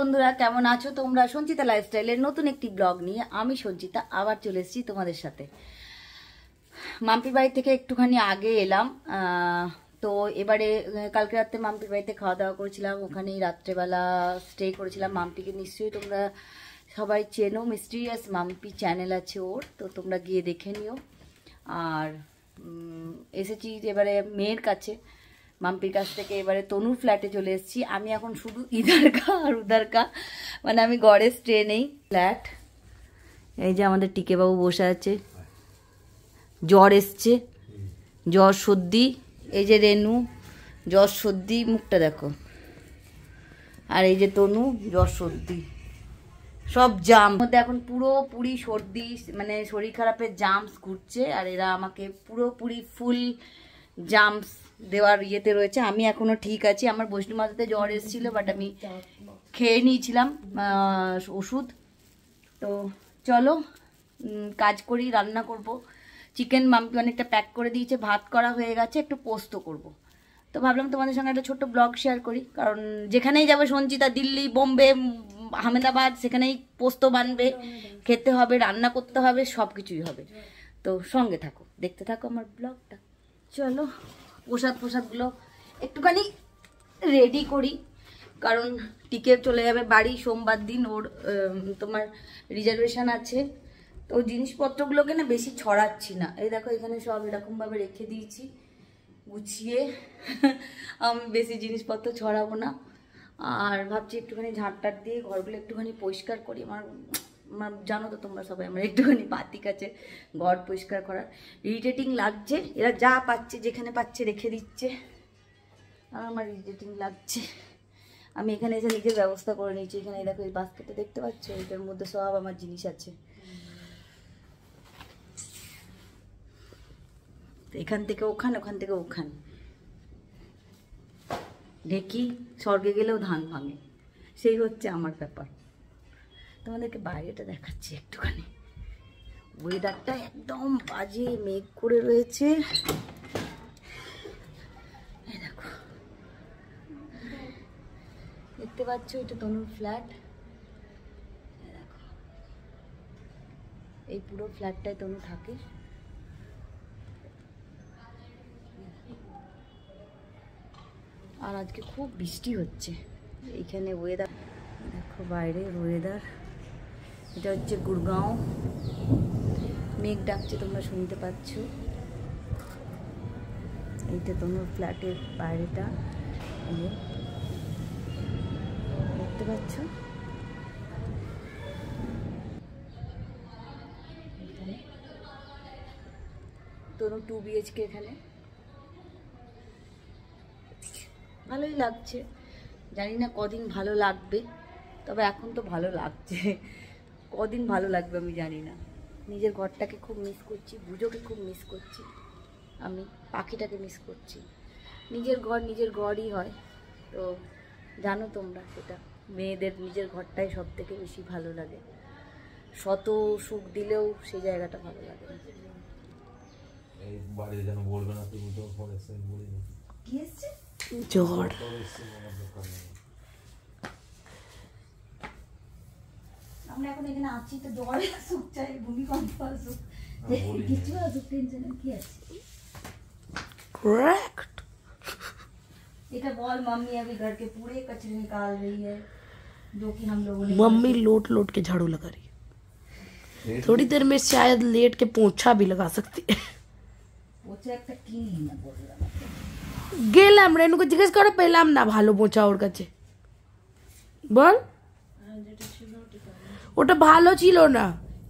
বন্ধুরা কেমন আছো তোমরা সঞ্চিতা লাইফস্টাইলের নতুন একটি ব্লগ নিয়ে আমি সঞ্চিতা আবার চলে এসেছি তোমাদের সাথে। মাম্পি বাড়ি থেকে একটুখানি আগে এলাম, তো এবারে কালকে রাতে মাম্পির বাড়িতে খাওয়া দাওয়া করেছিলাম, ওখানেই রাত্রেবেলা স্টে করেছিলাম। মাম্পিকে নিশ্চয়ই তোমরা সবাই চেনো, মিস্টিরিয়াস মাম্পি চ্যানেল আছে ওর, তো তোমরা গিয়ে দেখে নিও। আর এসেছি এবারে মেয়ের কাছে, মাম্পির কাছ থেকে এবারে তনুর ফ্ল্যাটে চলে এসেছি। আমি এখন শুধু ইদারকা আর উদারকা, মানে আমি গড়ে স্টে নেই। ফ্ল্যাট এই যে আমাদের টিকেবাবু বসে আছে, জ্বর এসছে, জ্বর সর্দি, এই যে রেনু জ্বর সর্দি, মুখটা দেখো, আর এই যে তনু জ্বর সর্দি, সব জাম মধ্যে এখন পুরোপুরি সর্দি, মানে শরীর খারাপের জামস ঘুরছে। আর এরা আমাকে পুরোপুরি ফুল জামস দেওয়ার ইয়েতে রয়েছে। আমি এখনো ঠিক আছি, আমার বৈষ্ণব মাথাতে জ্বর এসেছিল, বাট আমি খেয়ে নিয়েছিলাম ওষুধ। তো চলো কাজ করি, রান্না করব। চিকেন মাম্পি অনেকটা প্যাক করে দিয়েছে, ভাত করা হয়ে গেছে, একটু পোস্ত করব। তো ভাবলাম তোমাদের সঙ্গে একটা ছোট্ট ব্লগ শেয়ার করি, কারণ যেখানেই যাবে সঞ্চিতা, দিল্লি, বোম্বে, আহমেদাবাদ, সেখানেই পোস্ত বানবে, খেতে হবে, রান্না করতে হবে, সব কিছুই হবে। তো সঙ্গে থাকো, দেখতে থাকো আমার ব্লগটা। চলো প্রসাদ প্রসাদগুলো একটুখানি রেডি করি, কারণ টিকে চলে যাবে বাড়ি সোমবার দিন, ওর তোমার রিজার্ভেশন আছে। তো জিনিসপত্রগুলোকে না বেশি ছড়াচ্ছি না, এই দেখো এখানে সব এরকমভাবে রেখে দিয়েছি গুছিয়ে, আমি বেশি জিনিসপত্র ছড়াবো না। আর ভাবছি একটুখানি ঝাঁটটাট দিয়ে ঘরগুলো একটুখানি পরিষ্কার করি। আমার জানো তো তোমরা সবাই, আমার একটুখানি বাতি কাছে ঘর পরিষ্কার করার ইরিটেটিং লাগছে। এরা যা পাচ্ছে যেখানে পাচ্ছে রেখে দিচ্ছে, আর আমার ইরিটেটিং লাগছে। আমি এখানে এসে নিজের ব্যবস্থা করে নিয়েছি। এখানে দেখো এই বাস্কেটে দেখতে পাচ্ছ, এটার মধ্যে সব আমার জিনিস আছে। এখান থেকে ওখান, ওখান থেকে ওখান, ঢেকি স্বর্গে গেলেও ধান ভাঙে, সেই হচ্ছে আমার ব্যাপার। তোমাদেরকে বাইরেটা দেখাচ্ছি একটুখানি, ওয়েদারটা একদম বাজে, মেঘ করে রয়েছে, এই দেখো দেখতে পাচ্ছ। এটা তনুর ফ্ল্যাট, দেখো এই পুরো ফ্ল্যাটটাই তনু থাকে। আর আজকে খুব বৃষ্টি হচ্ছে এইখানে, ওয়েদার দেখো বাইরে ওয়েদার। এটা হচ্ছে গুরগাঁও, মেঘ ডাকছে তোমরা শুনতে পাচ্ছ। এইটা তোমার ফ্ল্যাটের বাইরেটা দেখতে পাচ্ছ। তোর 2 BHK এখানে, ভালোই লাগছে। জানি না কদিন ভালো লাগবে, তবে এখন তো ভালো লাগছে, কদিন ভালো লাগবে আমি জানি না। নিজের ঘরটাকে খুব মিস করছি, বুঝোকে খুব মিস করছি, আমি পাখিটাকে মিস করছি। নিজের ঘর নিজের ঘরই হয়, তো জানো তোমরা সেটা। মেয়েদের নিজের ঘরটাই সব থেকে বেশি ভালো লাগে, শত সুখ দিলেও সেই জায়গাটা ভালো লাগে না। জ্বর আমরা এখন এখানে আছি, তো জ্বর সুখ চাই, ভূমিকম্প আসুক, কিছু আসুক, টেনশন কি আছে। এটা বল মাম্মি अभी घर के पूरे कचरे निकाल रही है, जो कि हम लोगों ने। मम्मी लोट लोट के झाड़ू लगा रही है, थोड़ी देर में शायद लेट के पोछा भी लगा सकती है। पोछा একটা কি না বললাম, গেলাম রেনুকে জিজ্ঞেস করে পেলাম না ভালো পোঁচা ওর কাছে, বল ওটা ভালো ছিল না,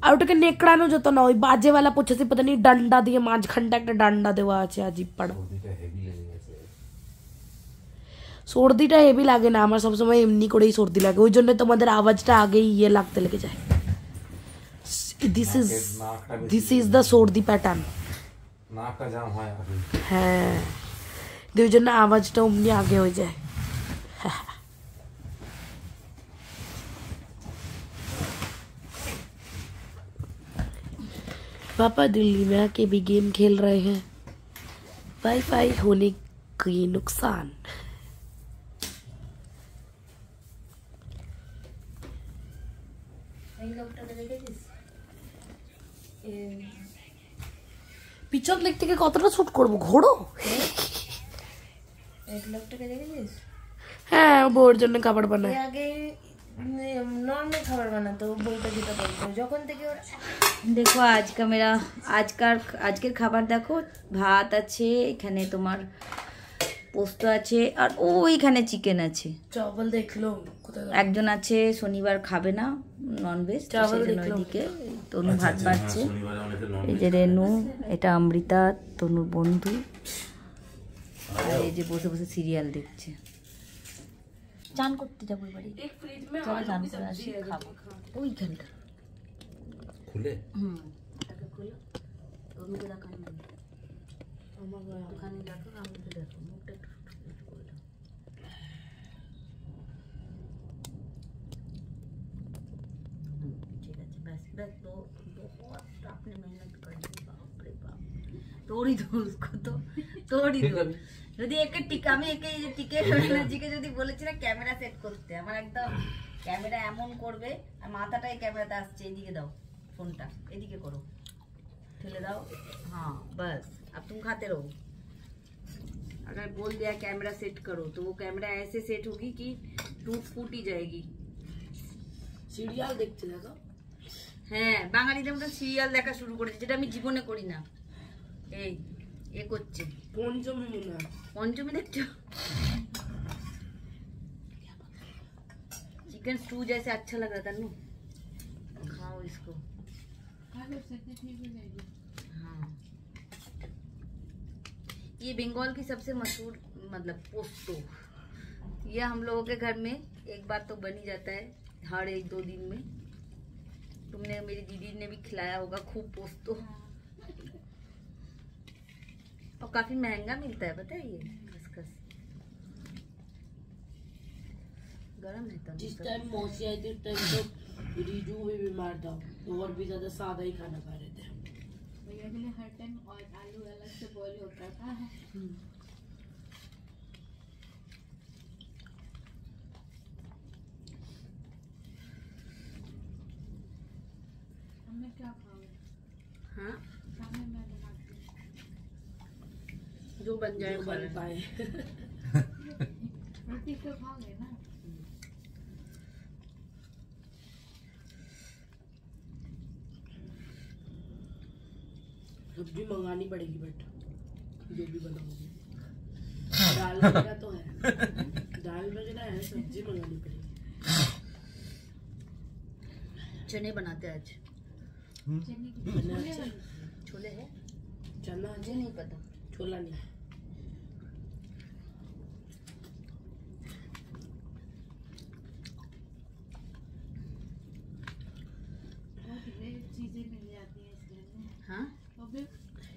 আর ওটাকে নেকড়ানো যেত না, ওই বাজেওয়ালা পোঁচা সে পাতানি ডান্ডা দিয়ে মাঝখানটা একটা ডান্ডা দেওয়া আছে, আজীব পাড়া। সর্দিটা হেভি লাগে না আমার, সবসময় এমনি করেই সর্দি লাগে, ওই জন্য তোমাদের আওয়াজটা আগেই ইয়ে লাগতে লেগে যায়। দিস ইজ দ্য সর্দি প্যাটার্ন, নাকটা জাম হয়, হ্যাঁ ওই জন্য আওয়াজটা অমনি আগে হয়ে যায়। पापा दिल्ली में आके भी गेम खेल रहे हैं, वाईफाई होने के नुकसान। পিছন দিক থেকে কতটা শুট করব ঘোড়ো एक लाख টাকা দেখেছিস হ্যাঁ বোর জন্য খাবার বানায় আগে नॉर्मल খাবার বানাতো বইটা দিতে বলতো যখন থেকে ওর দেখো आज का मेरा আজকের খাবার দেখো ভাত আছে এখানে তোমার পোস্ত আছে আর ওইখানে চিকেন আছে চাবল দেখলো কোথায় একজন আছে শনিবার খাবে না ননভেজ চাবল ওইদিকে তনু ভাত পাচ্ছে এই যে রেনু এটা অমৃতা তনুর বন্ধু আর এই যে বসে বসে সিরিয়াল দেখছে চান করতে যাব এবারে এক ফ্রিজ মে চান করে আসি খাবো ওইখানটা খুলে টাকা খুলে তনু তো রাখা নেই আমার ওখানে রাখো আমি তো রাখো तो बहुत आपने मेहनत करनी बाप रे बाप तोड़ी दो उसको तो तोड़ी दो যদি একটা টিকা আমি একে টিকে এনার্জিকে যদি বলেছি না ক্যামেরা সেট করতে আমার একদম ক্যামেরা এমন করবে আর মাথাটা এই ক্যামেরাতে আসছে এদিকে দাও ফোনটা এদিকে করো ঠেলে দাও हां बस अब तुम खाते रहो अगर बोल दिया कैमरा सेट करो तो वो कैमरा ऐसे सेट होगी कि टूट फूट ही जाएगी सीरियल देखते लगा হ্যাঁ বাঙালিদের মতো সিরিয়াল দেখা শুরু করেছে যেটা আমি জীবনে করি না এই এ করছে পঞ্চমী মনে পঞ্চমী দেখছো চিকেন স্টু जैसे अच्छा लग रहा था नु खाओ इसको खाओ सबसे ठीक हो जाएगी हां ये बंगाल की सबसे मशहूर मतलब पोस्तो ये हम लोगों के घर में एक बार तो बन ही जाता है हर एक दो दिन में तुमने मेरी दीदी ने भी खिलाया होगा खूब पोस्तो और काफी महंगा मिलता है पता है ये खसखस गरम रहता है जिस टाइम मौसी आई थी उस टाइम तो रिजू भी बीमार था तो और भी ज्यादा सादा ही खाना खा रहे थे भैया के लिए हर टाइम और आलू अलग से बॉईल होता था क्या हाँ? जो बन जाए बन पाए ना सब्जी मंगानी पड़ेगी बट जो भी बनाओगे दाल वगैरह तो है दाल वगैरह है सब्जी मंगानी पड़ेगी चने बनाते आज छोले है चना मुझे नहीं पता छोला नहीं चीजें मिल जाती है हाँ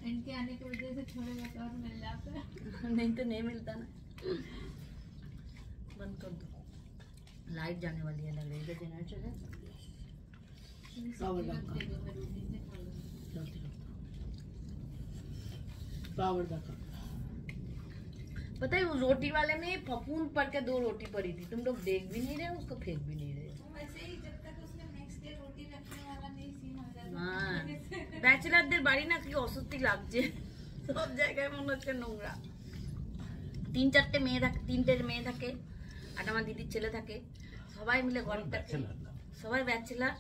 इनके आने की वजह से छोले और मिल जाता है नहीं तो नहीं मिलता ना बंद कर दो लाइट जाने वाली है लग रही है जनरेटर है पता है वो रोटी वाले में फफूंद पड़ के दो रोटी पड़ी थी तुम लोग देख भी नहीं रहे उसको फेंक भी नहीं रहे तो वैसे ही जब तक उसने नेक्स्ट डे रोटी रखने वाला नहीं सीन हो जाता हां बैचलरদের বাড়ি না কি অসুস্থি লাগছে সব জায়গায় মনে হচ্ছে নোংরা তিনটে মেয়ে থাকে আর আমার দিদির ছেলে থাকে সবাই মিলে গল্পটা সবাই ব্যাচেলার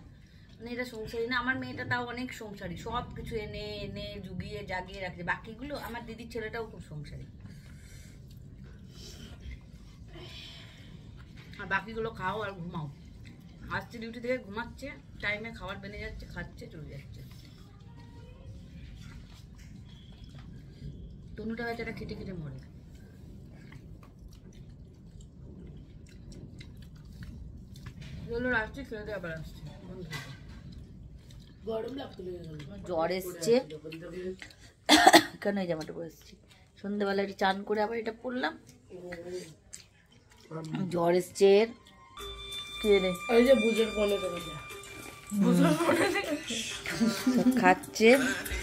मेरा संसारी ना मेटा ताओ अनेक संसारी सब किछु एने एने जुगिए जागिए रखे बाकीगुलो आमार दिदिर छेलेटाओ खूब संसारी और बाकीगुलो खाओ और घुमाओ आजके डिउटी थेके घुमाच्छे टाइमे खावार बेने जाच्छे खाच्छे चले जाच्छे तनुटा बेचारा खेटे खेटे मरे लोलो रास्ते खेले दे आबार आसछे জ্বর এসছে কেন জামাটা পরেছি সন্ধ্যাবেলা একটু চান করে আবার এটা পরলাম জ্বর এসছে কে রে এই যে বুঝের বলে তো বুঝের বলে খাচ্ছে